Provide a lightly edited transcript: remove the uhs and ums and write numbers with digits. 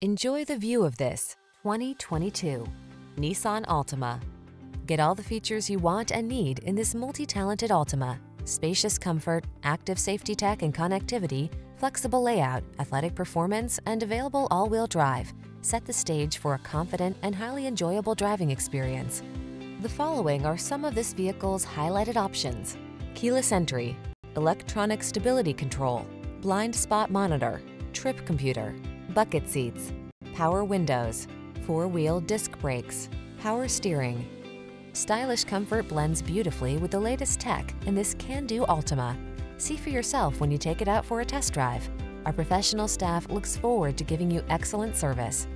Enjoy the view of this 2022 Nissan Altima. Get all the features you want and need in this multi-talented Altima. Spacious comfort, active safety tech and connectivity, flexible layout, athletic performance, and available all-wheel drive set the stage for a confident and highly enjoyable driving experience. The following are some of this vehicle's highlighted options: keyless entry, electronic stability control, blind spot monitor, trip computer, bucket seats, power windows, four-wheel disc brakes, power steering. Stylish comfort blends beautifully with the latest tech in this can-do Altima. See for yourself when you take it out for a test drive. Our professional staff looks forward to giving you excellent service.